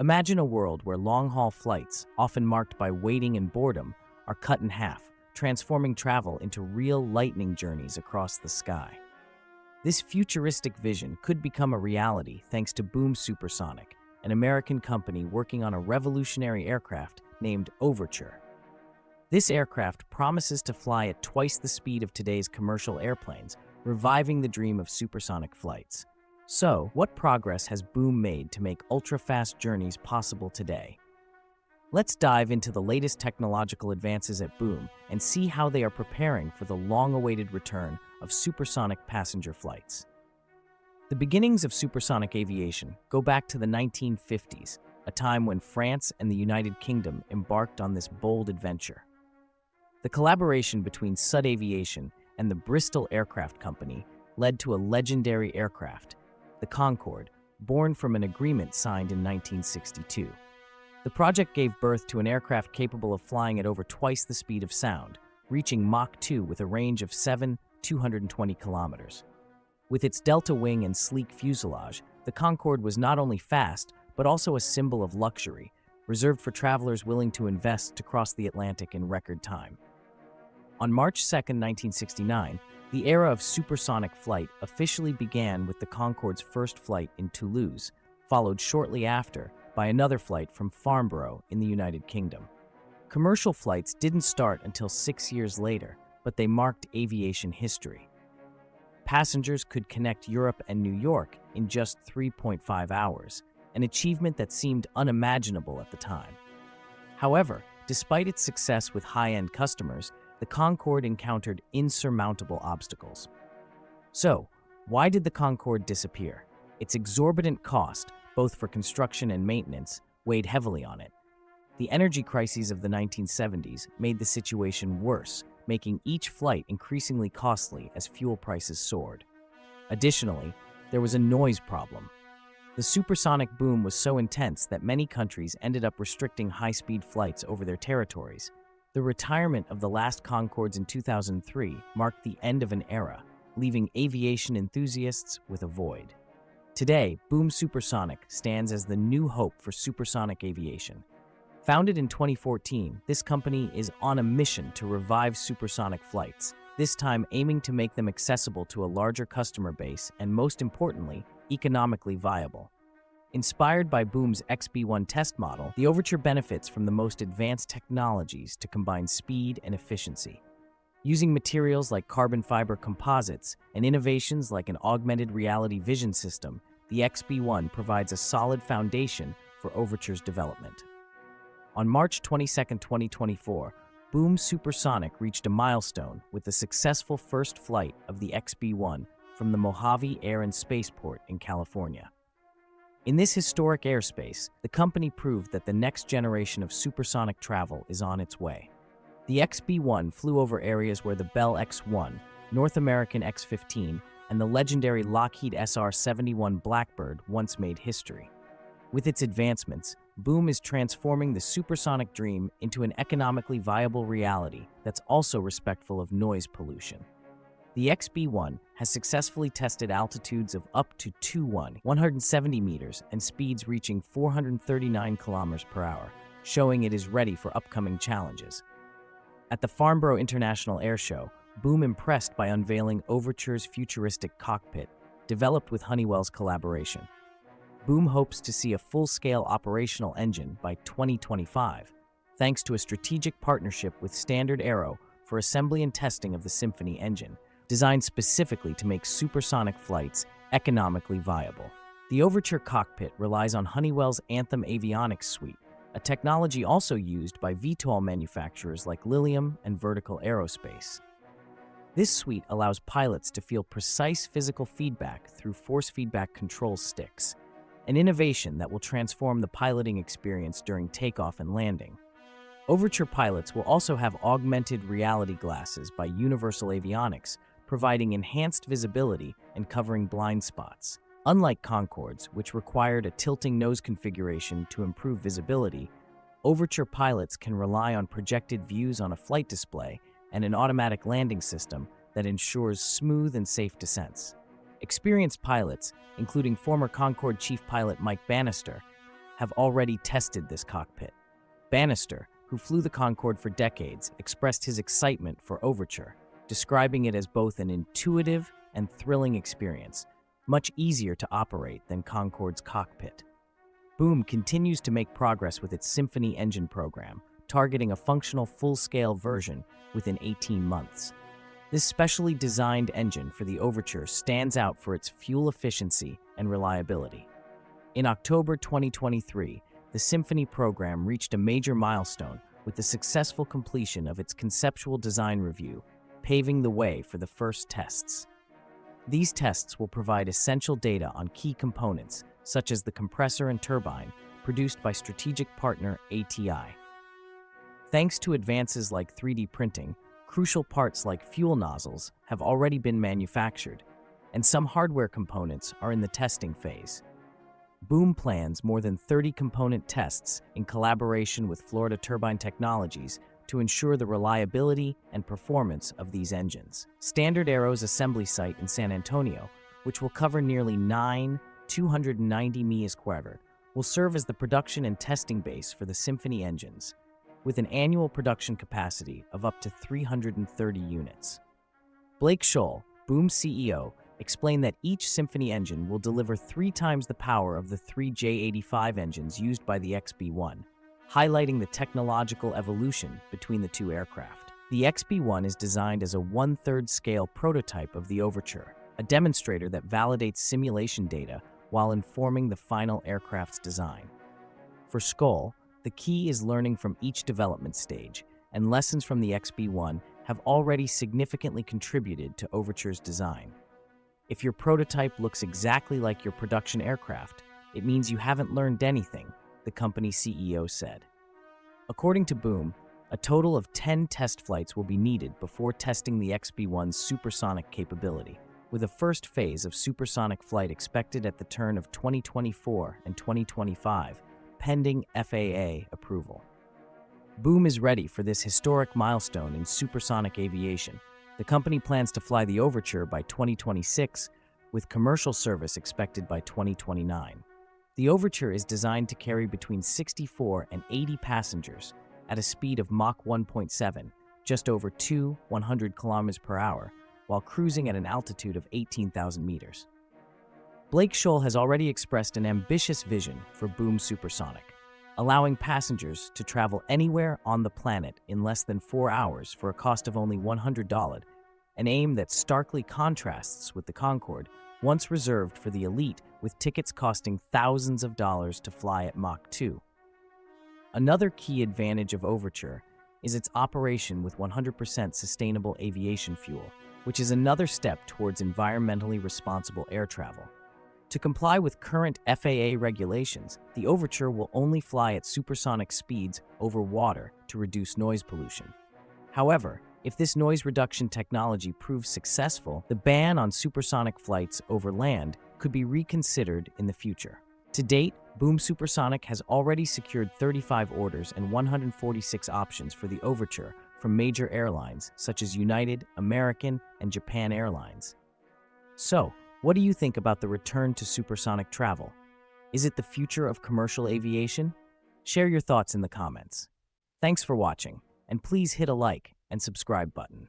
Imagine a world where long-haul flights, often marked by waiting and boredom, are cut in half, transforming travel into real lightning journeys across the sky. This futuristic vision could become a reality thanks to Boom Supersonic, an American company working on a revolutionary aircraft named Overture. This aircraft promises to fly at twice the speed of today's commercial airplanes, reviving the dream of supersonic flights. So, what progress has Boom made to make ultra-fast journeys possible today? Let's dive into the latest technological advances at Boom and see how they are preparing for the long-awaited return of supersonic passenger flights. The beginnings of supersonic aviation go back to the 1950s, a time when France and the United Kingdom embarked on this bold adventure. The collaboration between Sud Aviation and the Bristol Aircraft Company led to a legendary aircraft, the Concorde, born from an agreement signed in 1962. The project gave birth to an aircraft capable of flying at over twice the speed of sound, reaching Mach 2 with a range of 220 kilometers. With its delta wing and sleek fuselage, the Concorde was not only fast, but also a symbol of luxury, reserved for travelers willing to invest to cross the Atlantic in record time. On March 2, 1969, the era of supersonic flight officially began with the Concorde's first flight in Toulouse, followed shortly after by another flight from Farnborough in the United Kingdom. Commercial flights didn't start until 6 years later, but they marked aviation history. Passengers could connect Europe and New York in just 3.5 hours, an achievement that seemed unimaginable at the time. However, despite its success with high-end customers, the Concorde encountered insurmountable obstacles. So, why did the Concorde disappear? Its exorbitant cost, both for construction and maintenance, weighed heavily on it. The energy crises of the 1970s made the situation worse, making each flight increasingly costly as fuel prices soared. Additionally, there was a noise problem. The supersonic boom was so intense that many countries ended up restricting high-speed flights over their territories. The retirement of the last Concordes in 2003 marked the end of an era, leaving aviation enthusiasts with a void. Today, Boom Supersonic stands as the new hope for supersonic aviation. Founded in 2014, this company is on a mission to revive supersonic flights, this time aiming to make them accessible to a larger customer base and, most importantly, economically viable. Inspired by Boom's XB1 test model, the Overture benefits from the most advanced technologies to combine speed and efficiency. Using materials like carbon fiber composites and innovations like an augmented reality vision system, the XB1 provides a solid foundation for Overture's development. On March 22, 2024, Boom Supersonic reached a milestone with the successful first flight of the XB1 from the Mojave Air and Spaceport in California. In this historic airspace, the company proved that the next generation of supersonic travel is on its way. The XB-1 flew over areas where the Bell X-1, North American X-15, and the legendary Lockheed SR-71 Blackbird once made history. With its advancements, Boom is transforming the supersonic dream into an economically viable reality that's also respectful of noise pollution. The XB-1 has successfully tested altitudes of up to 170 meters and speeds reaching 439 kilometers per hour, showing it is ready for upcoming challenges. At the Farnborough International Airshow, Boom impressed by unveiling Overture's futuristic cockpit, developed with Honeywell's collaboration. Boom hopes to see a full-scale operational engine by 2025, thanks to a strategic partnership with Standard Aero for assembly and testing of the Symphony engine, designed specifically to make supersonic flights economically viable. The Overture cockpit relies on Honeywell's Anthem Avionics suite, a technology also used by VTOL manufacturers like Lilium and Vertical Aerospace. This suite allows pilots to feel precise physical feedback through force feedback control sticks, an innovation that will transform the piloting experience during takeoff and landing. Overture pilots will also have augmented reality glasses by Universal Avionics, providing enhanced visibility and covering blind spots. Unlike Concordes, which required a tilting nose configuration to improve visibility, Overture pilots can rely on projected views on a flight display and an automatic landing system that ensures smooth and safe descents. Experienced pilots, including former Concorde Chief Pilot Mike Bannister, have already tested this cockpit. Bannister, who flew the Concorde for decades, expressed his excitement for Overture, describing it as both an intuitive and thrilling experience, much easier to operate than Concorde's cockpit. Boom continues to make progress with its Symphony engine program, targeting a functional full-scale version within 18 months. This specially designed engine for the Overture stands out for its fuel efficiency and reliability. In October 2023, the Symphony program reached a major milestone with the successful completion of its conceptual design review, paving the way for the first tests. These tests will provide essential data on key components, such as the compressor and turbine, produced by strategic partner ATI. Thanks to advances like 3D printing, crucial parts like fuel nozzles have already been manufactured, and some hardware components are in the testing phase. Boom plans more than 30 component tests in collaboration with Florida Turbine Technologies to ensure the reliability and performance of these engines. Standard Aero's assembly site in San Antonio, which will cover nearly 9,290 millas squared, will serve as the production and testing base for the Symphony engines, with an annual production capacity of up to 330 units. Blake Scholl, Boom CEO, explained that each Symphony engine will deliver 3 times the power of the 3 J85 engines used by the XB-1, highlighting the technological evolution between the two aircraft. The XB-1 is designed as a 1/3 scale prototype of the Overture, a demonstrator that validates simulation data while informing the final aircraft's design. For Scholl, the key is learning from each development stage, and lessons from the XB-1 have already significantly contributed to Overture's design. If your prototype looks exactly like your production aircraft, it means you haven't learned anything, the company CEO said. According to Boom, a total of 10 test flights will be needed before testing the XB-1's supersonic capability, with a first phase of supersonic flight expected at the turn of 2024 and 2025, pending FAA approval. Boom is ready for this historic milestone in supersonic aviation. The company plans to fly the Overture by 2026, with commercial service expected by 2029. The Overture is designed to carry between 64 and 80 passengers at a speed of Mach 1.7, just over 2,100 kilometers per hour, while cruising at an altitude of 18,000 meters. Blake Scholl has already expressed an ambitious vision for Boom Supersonic, allowing passengers to travel anywhere on the planet in less than 4 hours for a cost of only $100, an aim that starkly contrasts with the Concorde, once reserved for the elite, with tickets costing thousands of dollars to fly at Mach 2. Another key advantage of Overture is its operation with 100% sustainable aviation fuel, which is another step towards environmentally responsible air travel. To comply with current FAA regulations, the Overture will only fly at supersonic speeds over water to reduce noise pollution. However, if this noise reduction technology proves successful, the ban on supersonic flights over land could be reconsidered in the future. To date, Boom Supersonic has already secured 35 orders and 146 options for the Overture from major airlines such as United, American, and Japan Airlines. So, what do you think about the return to supersonic travel? Is it the future of commercial aviation? Share your thoughts in the comments. Thanks for watching, and please hit a like and subscribe button.